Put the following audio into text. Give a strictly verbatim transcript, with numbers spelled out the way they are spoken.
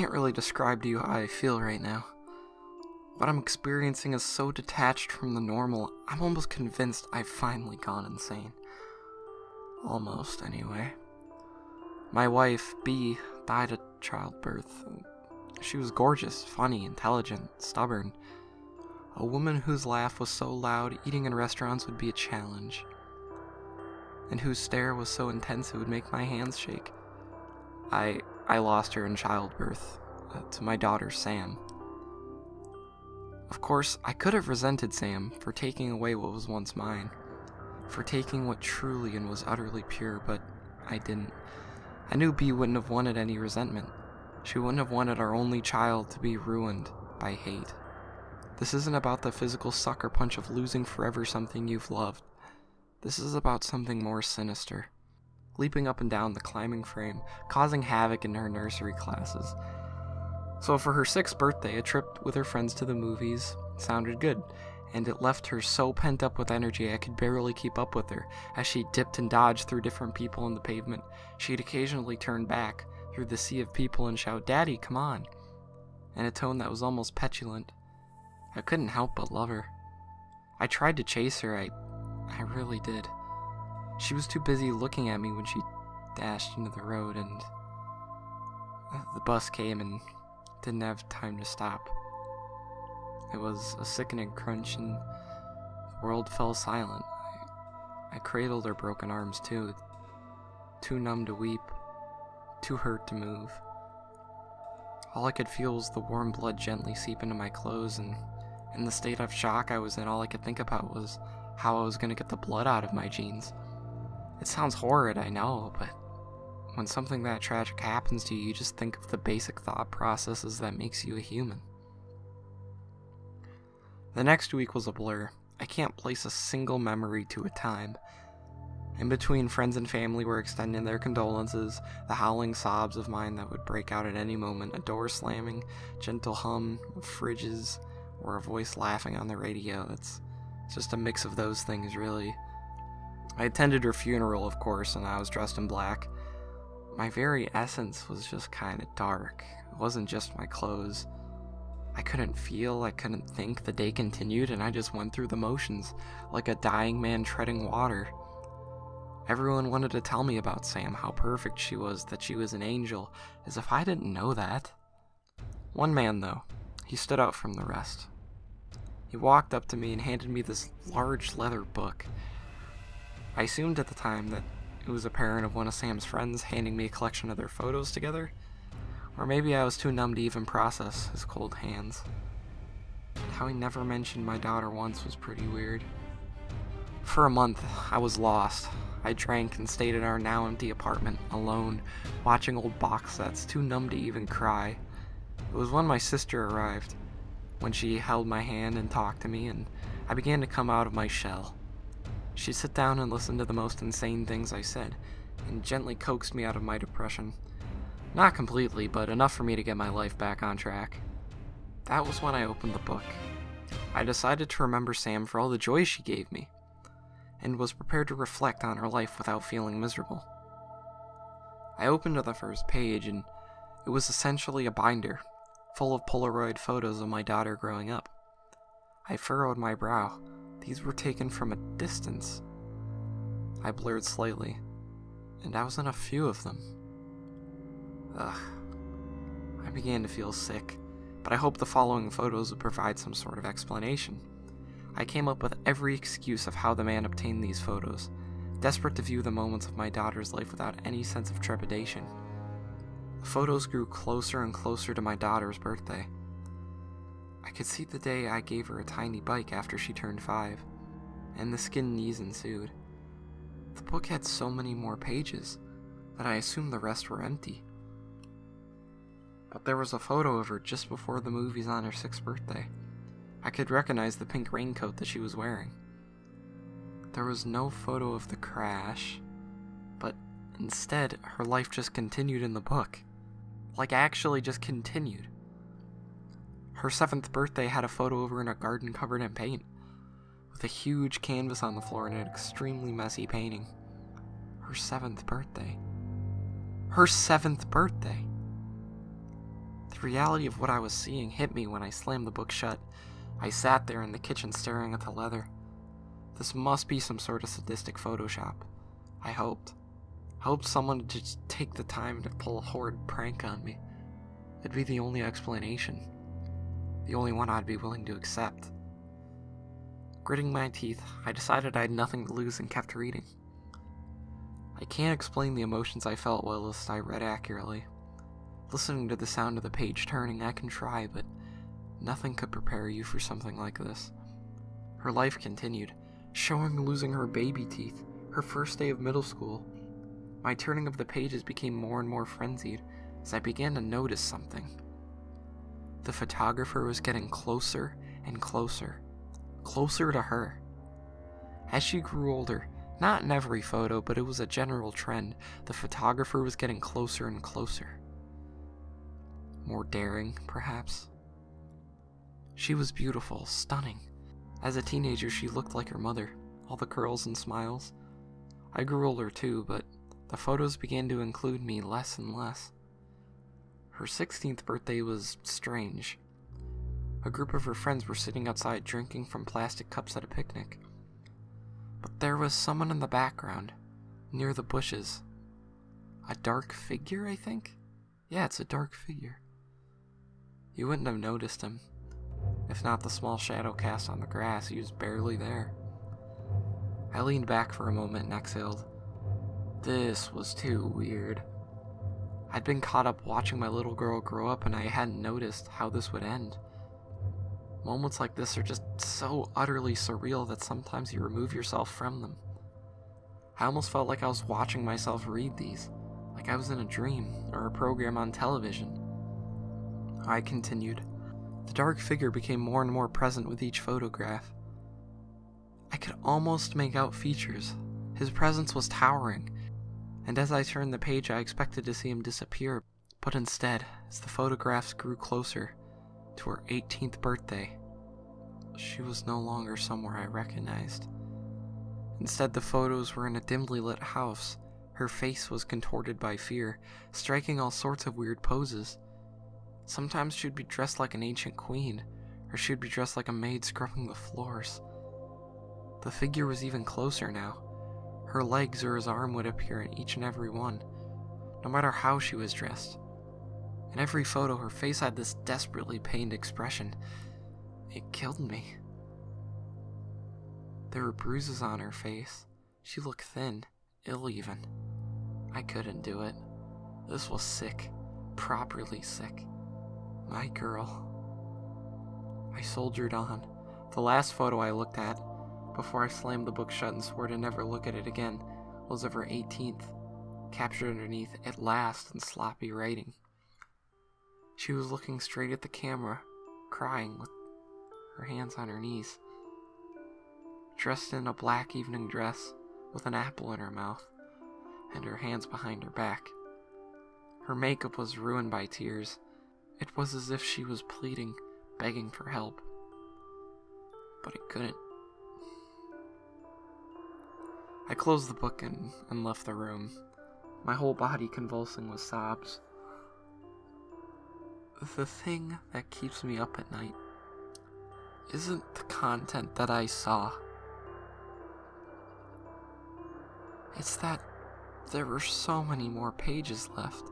can't really describe to you how I feel right now. What I'm experiencing is so detached from the normal, I'm almost convinced I've finally gone insane. Almost, anyway. My wife, Bea, died at childbirth. She was gorgeous, funny, intelligent, stubborn. A woman whose laugh was so loud eating in restaurants would be a challenge, and whose stare was so intense it would make my hands shake. I, I lost her in childbirth, uh, to my daughter, Sam. Of course, I could have resented Sam for taking away what was once mine, for taking what truly and was utterly pure, but I didn't. I knew Bea wouldn't have wanted any resentment. She wouldn't have wanted our only child to be ruined by hate. This isn't about the physical sucker punch of losing forever something you've loved. This is about something more sinister. Leaping up and down the climbing frame, causing havoc in her nursery classes. So for her sixth birthday, a trip with her friends to the movies sounded good, and it left her so pent up with energy I could barely keep up with her. As she dipped and dodged through different people on the pavement, she'd occasionally turn back through the sea of people and shout, "Daddy, come on," in a tone that was almost petulant. I couldn't help but love her. I tried to chase her, I, I really did. She was too busy looking at me when she dashed into the road, and the bus came and didn't have time to stop. It was a sickening crunch, and the world fell silent. I, I cradled her broken arms too, too numb to weep, too hurt to move. All I could feel was the warm blood gently seep into my clothes, and in the state of shock I was in, all I could think about was how I was going to get the blood out of my jeans. It sounds horrid, I know, but when something that tragic happens to you, you just think of the basic thought processes that makes you a human. The next week was a blur. I can't place a single memory to a time. In between, friends and family were extending their condolences, the howling sobs of mine that would break out at any moment, a door slamming, gentle hum of fridges, or a voice laughing on the radio. It's just a mix of those things, really. I attended her funeral, of course, and I was dressed in black. My very essence was just kind of dark. It wasn't just my clothes. I couldn't feel, I couldn't think. The day continued, and I just went through the motions, like a dying man treading water. Everyone wanted to tell me about Sam, how perfect she was, that she was an angel, as if I didn't know that. One man, though, he stood out from the rest. He walked up to me and handed me this large leather book. I assumed at the time that it was a parent of one of Sam's friends handing me a collection of their photos together, or maybe I was too numb to even process his cold hands. How he never mentioned my daughter once was pretty weird. For a month, I was lost. I drank and stayed in our now empty apartment, alone, watching old box sets, too numb to even cry. It was when my sister arrived, when she held my hand and talked to me, and I began to come out of my shell. She'd sit down and listen to the most insane things I said, and gently coaxed me out of my depression. Not completely, but enough for me to get my life back on track. That was when I opened the book. I decided to remember Sam for all the joy she gave me, and was prepared to reflect on her life without feeling miserable. I opened to the first page, and it was essentially a binder, full of Polaroid photos of my daughter growing up. I furrowed my brow. These were taken from a distance. I blurred slightly, and I was in a few of them. Ugh. I began to feel sick, but I hoped the following photos would provide some sort of explanation. I came up with every excuse of how the man obtained these photos, desperate to view the moments of my daughter's life without any sense of trepidation. The photos grew closer and closer to my daughter's birthday. I could see the day I gave her a tiny bike after she turned five, and the skinned knees ensued. The book had so many more pages that I assumed the rest were empty. But there was a photo of her just before the movies on her sixth birthday. I could recognize the pink raincoat that she was wearing. There was no photo of the crash, but instead, her life just continued in the book. Like, actually just continued. Her seventh birthday had a photo of her in a garden covered in paint, with a huge canvas on the floor and an extremely messy painting. Her seventh birthday. Her seventh birthday! The reality of what I was seeing hit me when I slammed the book shut. I sat there in the kitchen staring at the leather. This must be some sort of sadistic Photoshop, I hoped. I hoped someone would just take the time to pull a horrid prank on me. It'd be the only explanation. The only one I'd be willing to accept. Gritting my teeth, I decided I had nothing to lose and kept reading. I can't explain the emotions I felt whilst I read accurately. Listening to the sound of the page turning, I can try, but nothing could prepare you for something like this. Her life continued, showing losing her baby teeth, her first day of middle school. My turning of the pages became more and more frenzied as I began to notice something. The photographer was getting closer and closer, closer to her. As she grew older, not in every photo, but it was a general trend, the photographer was getting closer and closer. More daring, perhaps? She was beautiful, stunning. As a teenager, she looked like her mother, all the curls and smiles. I grew older too, but the photos began to include me less and less. Her sixteenth birthday was strange. A group of her friends were sitting outside drinking from plastic cups at a picnic. But there was someone in the background, near the bushes. A dark figure, I think? Yeah, it's a dark figure. You wouldn't have noticed him. If not the small shadow cast on the grass, he was barely there. I leaned back for a moment and exhaled. This was too weird. I'd been caught up watching my little girl grow up and I hadn't noticed how this would end. Moments like this are just so utterly surreal that sometimes you remove yourself from them. I almost felt like I was watching myself read these, like I was in a dream or a program on television. I continued. The dark figure became more and more present with each photograph. I could almost make out features. His presence was towering, and as I turned the page I expected to see him disappear, but instead, as the photographs grew closer to her eighteenth birthday, she was no longer somewhere I recognized. Instead, the photos were in a dimly lit house. Her face was contorted by fear, striking all sorts of weird poses. Sometimes she'd be dressed like an ancient queen, or she'd be dressed like a maid scrubbing the floors. The figure was even closer now. Her legs or his arm would appear in each and every one, no matter how she was dressed. In every photo, her face had this desperately pained expression. It killed me. There were bruises on her face. She looked thin, ill even. I couldn't do it. This was sick, properly sick. My girl. I soldiered on. The last photo I looked at, before I slammed the book shut and swore to never look at it again, was of her eighteenth, captured underneath at last in sloppy writing. She was looking straight at the camera, crying with her hands on her knees, dressed in a black evening dress with an apple in her mouth and her hands behind her back. Her makeup was ruined by tears. It was as if she was pleading, begging for help. But it couldn't. I closed the book and, and left the room, my whole body convulsing with sobs. The thing that keeps me up at night isn't the content that I saw. It's that there were so many more pages left.